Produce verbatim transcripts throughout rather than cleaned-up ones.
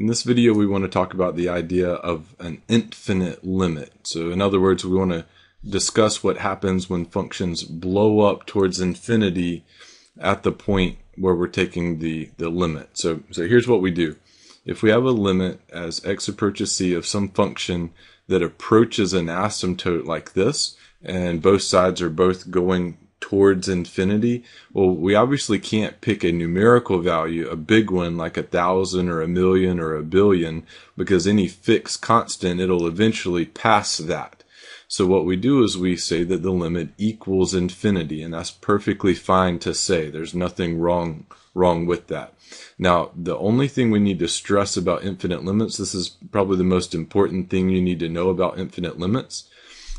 In this video, we want to talk about the idea of an infinite limit. So in other words, we want to discuss what happens when functions blow up towards infinity at the point where we're taking the, the limit. So, so here's what we do. If we have a limit as x approaches c of some function that approaches an asymptote like this, and both sides are both going towards infinity, well, we obviously can't pick a numerical value, a big one like a thousand or a million or a billion, because any fixed constant, it'll eventually pass that. So what we do is we say that the limit equals infinity, and that's perfectly fine to say. There's nothing wrong wrong with that. Now, the only thing we need to stress about infinite limits, this is probably the most important thing you need to know about infinite limits,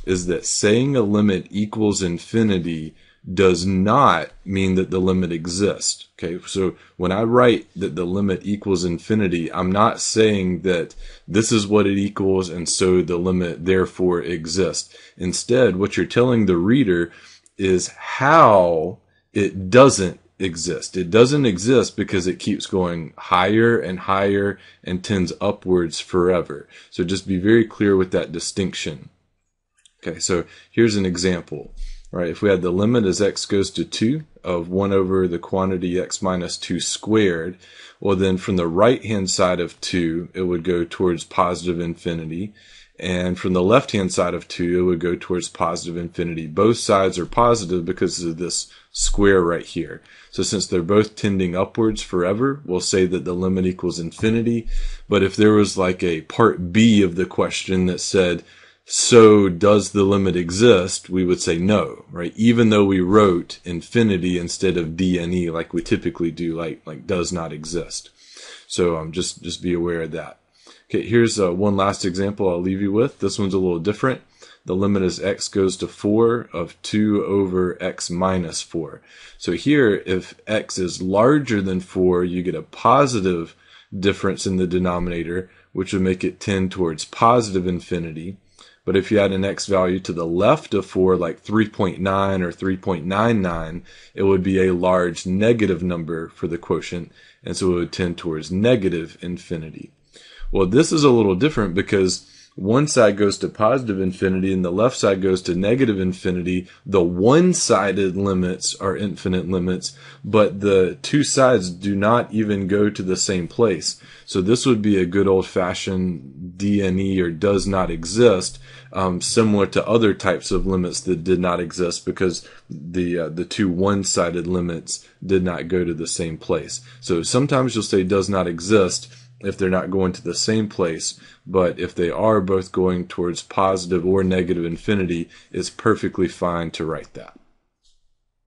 is that saying a limit equals infinity does not mean that the limit exists. Okay, so when I write that the limit equals infinity, I'm not saying that this is what it equals and so the limit therefore exists. Instead, what you're telling the reader is how it doesn't exist. It doesn't exist because it keeps going higher and higher and tends upwards forever. So just be very clear with that distinction. Okay, so here's an example. Right, if we had the limit as x goes to two of one over the quantity x minus two squared, well then from the right-hand side of two, it would go towards positive infinity. And from the left-hand side of two, it would go towards positive infinity. Both sides are positive because of this square right here. So since they're both tending upwards forever, we'll say that the limit equals infinity. But if there was like a part B of the question that said, so does the limit exist? We would say no, right? Even though we wrote infinity instead of D and E like we typically do, like, like does not exist. So um, just, just be aware of that. Okay, here's uh, one last example I'll leave you with. This one's a little different. The limit as x goes to four of two over x minus four. So here, if x is larger than four, you get a positive difference in the denominator, which would make it tend towards positive infinity. But if you had an x value to the left of four, like three point nine or three point nine nine, it would be a large negative number for the quotient, and so it would tend towards negative infinity. Well, this is a little different because one side goes to positive infinity and the left side goes to negative infinity. The one-sided limits are infinite limits, but the two sides do not even go to the same place. So this would be a good old-fashioned D and E, or does not exist, um, similar to other types of limits that did not exist because the uh, the two one-sided limits did not go to the same place. So sometimes you'll say does not exist if they're not going to the same place, but if they are both going towards positive or negative infinity, it's perfectly fine to write that.